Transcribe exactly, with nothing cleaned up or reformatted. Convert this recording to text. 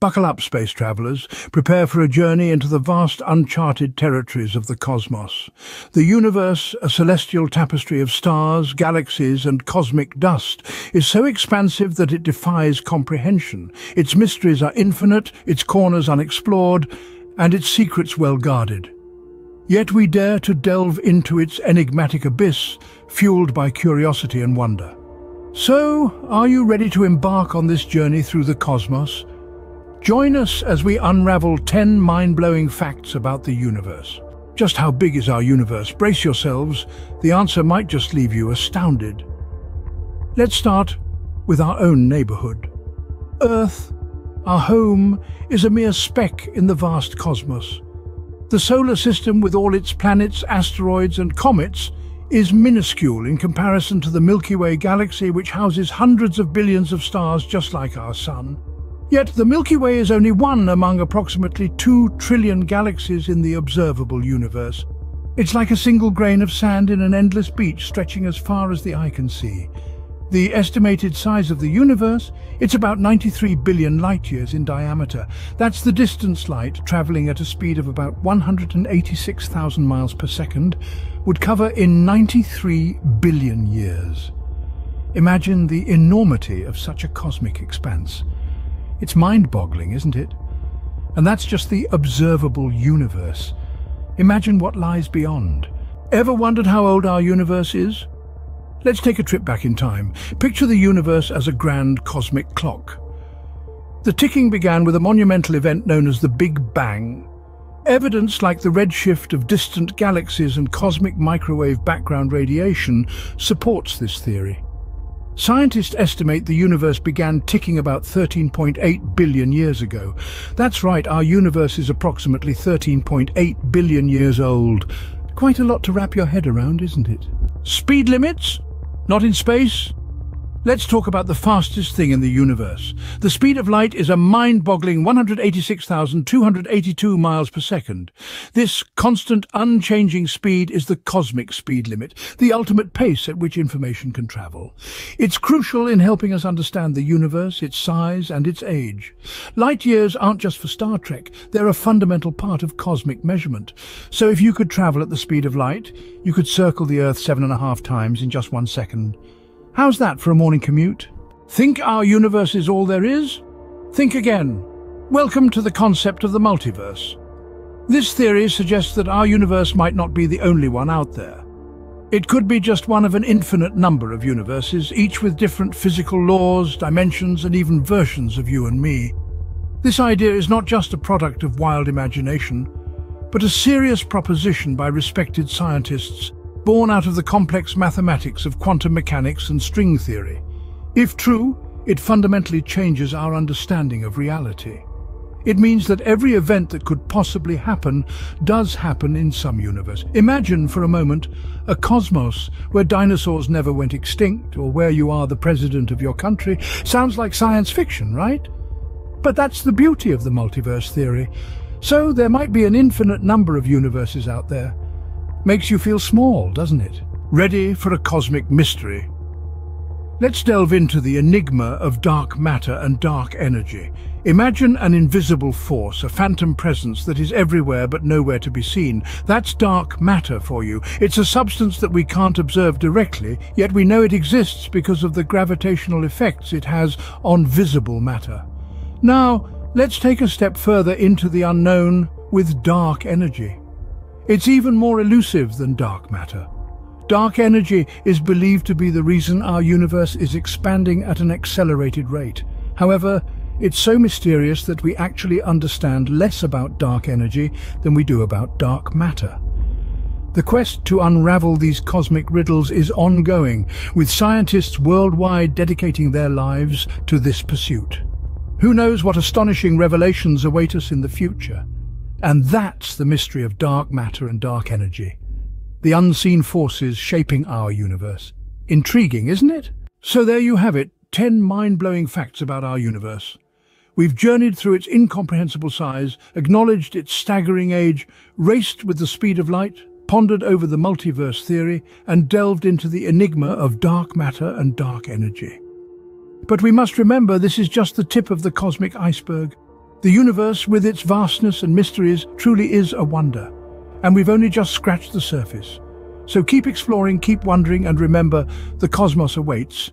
Buckle up, space travellers. Prepare for a journey into the vast, uncharted territories of the cosmos. The universe, a celestial tapestry of stars, galaxies, and cosmic dust, is so expansive that it defies comprehension. Its mysteries are infinite, its corners unexplored, and its secrets well guarded. Yet we dare to delve into its enigmatic abyss, fueled by curiosity and wonder. So, are you ready to embark on this journey through the cosmos? Join us as we unravel ten mind-blowing facts about the universe. Just how big is our universe? Brace yourselves, the answer might just leave you astounded. Let's start with our own neighborhood. Earth, our home, is a mere speck in the vast cosmos. The solar system, with all its planets, asteroids and comets, is minuscule in comparison to the Milky Way galaxy, which houses hundreds of billions of stars just like our sun. Yet the Milky Way is only one among approximately two trillion galaxies in the observable universe. It's like a single grain of sand in an endless beach stretching as far as the eye can see. The estimated size of the universe, it's about ninety-three billion light-years in diameter. That's the distance light, travelling at a speed of about one hundred eighty-six thousand miles per second, would cover in ninety-three billion years. Imagine the enormity of such a cosmic expanse. It's mind-boggling, isn't it? And that's just the observable universe. Imagine what lies beyond. Ever wondered how old our universe is? Let's take a trip back in time. Picture the universe as a grand cosmic clock. The ticking began with a monumental event known as the Big Bang. Evidence like the redshift of distant galaxies and cosmic microwave background radiation supports this theory. Scientists estimate the universe began ticking about thirteen point eight billion years ago. That's right, our universe is approximately thirteen point eight billion years old. Quite a lot to wrap your head around, isn't it? Speed limits? Not in space? Let's talk about the fastest thing in the universe. The speed of light is a mind-boggling one hundred eighty-six thousand two hundred eighty-two miles per second. This constant, unchanging speed is the cosmic speed limit, the ultimate pace at which information can travel. It's crucial in helping us understand the universe, its size, and its age. Light years aren't just for Star Trek, they're a fundamental part of cosmic measurement. So if you could travel at the speed of light, you could circle the Earth seven and a half times in just one second. How's that for a morning commute? Think our universe is all there is? Think again. Welcome to the concept of the multiverse. This theory suggests that our universe might not be the only one out there. It could be just one of an infinite number of universes, each with different physical laws, dimensions, and even versions of you and me. This idea is not just a product of wild imagination, but a serious proposition by respected scientists born out of the complex mathematics of quantum mechanics and string theory. If true, it fundamentally changes our understanding of reality. It means that every event that could possibly happen does happen in some universe. Imagine for a moment a cosmos where dinosaurs never went extinct, or where you are the president of your country. Sounds like science fiction, right? But that's the beauty of the multiverse theory. So there might be an infinite number of universes out there. Makes you feel small, doesn't it? Ready for a cosmic mystery. Let's delve into the enigma of dark matter and dark energy. Imagine an invisible force, a phantom presence that is everywhere but nowhere to be seen. That's dark matter for you. It's a substance that we can't observe directly, yet we know it exists because of the gravitational effects it has on visible matter. Now, let's take a step further into the unknown with dark energy. It's even more elusive than dark matter. Dark energy is believed to be the reason our universe is expanding at an accelerated rate. However, it's so mysterious that we actually understand less about dark energy than we do about dark matter. The quest to unravel these cosmic riddles is ongoing, with scientists worldwide dedicating their lives to this pursuit. Who knows what astonishing revelations await us in the future? And that's the mystery of dark matter and dark energy, the unseen forces shaping our universe. Intriguing, isn't it? So there you have it, ten mind-blowing facts about our universe. We've journeyed through its incomprehensible size, acknowledged its staggering age, raced with the speed of light, pondered over the multiverse theory, and delved into the enigma of dark matter and dark energy. But we must remember, this is just the tip of the cosmic iceberg. The universe, with its vastness and mysteries, truly is a wonder, and we've only just scratched the surface. So keep exploring, keep wondering, and remember, the cosmos awaits.